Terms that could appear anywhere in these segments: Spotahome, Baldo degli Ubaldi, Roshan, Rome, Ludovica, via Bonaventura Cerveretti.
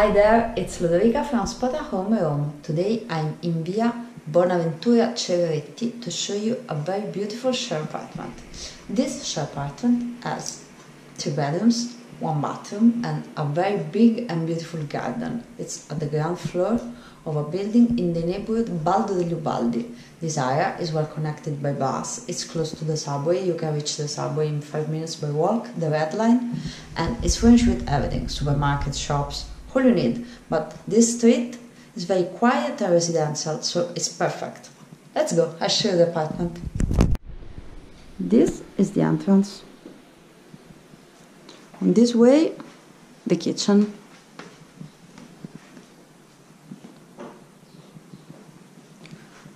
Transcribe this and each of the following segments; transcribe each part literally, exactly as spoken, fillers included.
Hi there, it's Ludovica from Spotahome, Rome. Today I'm in via Bonaventura Cerveretti to show you a very beautiful share apartment. This share apartment has two bedrooms, one bathroom and a very big and beautiful garden. It's at the ground floor of a building in the neighborhood Baldo degli Ubaldi. This area is well connected by bus, it's close to the subway, you can reach the subway in five minutes by walk, the red line, and it's furnished with everything, supermarket, shops, all you need, but this street is very quiet and residential, so it's perfect. Let's go, I'll show you the apartment. This is the entrance. On this way, the kitchen.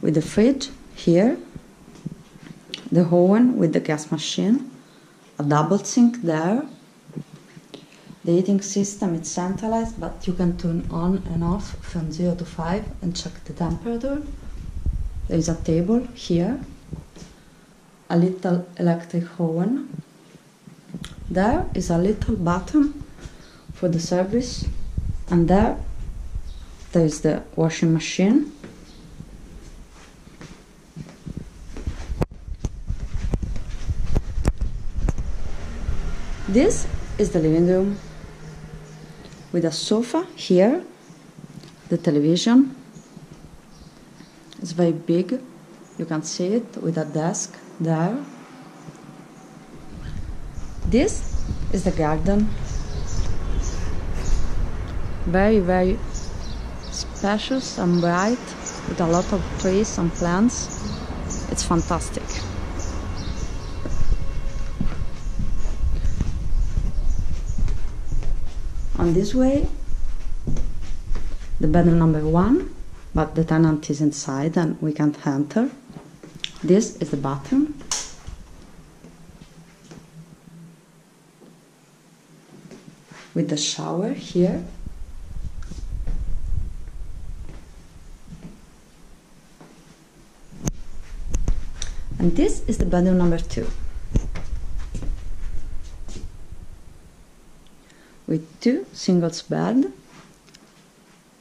With the fridge here, the oven with the gas machine, a double sink there. The heating system is centralized, but you can turn on and off from zero to five and check the temperature. There is a table here, a little electric oven. There is a little bathroom for the service, and there, there is the washing machine. This is the living room with a sofa here, the television. It's very big, you can see it, with a desk there. This is the garden. Very, very spacious and bright, with a lot of trees and plants. It's fantastic. On this way, the bedroom number one, but the tenant is inside and we can't enter. This is the bathroom. With the shower here. And this is the bedroom number two. With two singles bed,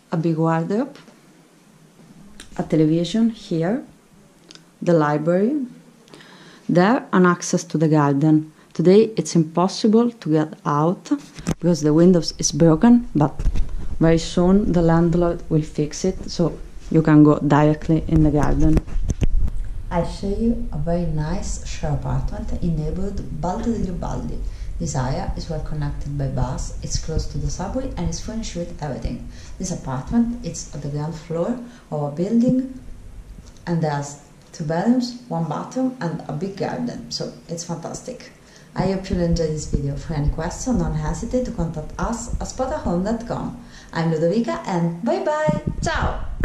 a big wardrobe, a television here, the library. There an access to the garden. Today it's impossible to get out because the windows is broken, but very soon the landlord will fix it, so you can go directly in the garden. I show you a very nice share apartment in neighborhood Baldo degli Ubaldi. This area is well connected by bus, it's close to the subway and it's furnished with everything. This apartment is at the ground floor of a building and there's two bedrooms, one bathroom and a big garden, so it's fantastic. I hope you'll enjoy this video. For any question, don't hesitate to contact us at spotahome dot com. I'm Ludovica and bye bye! Ciao!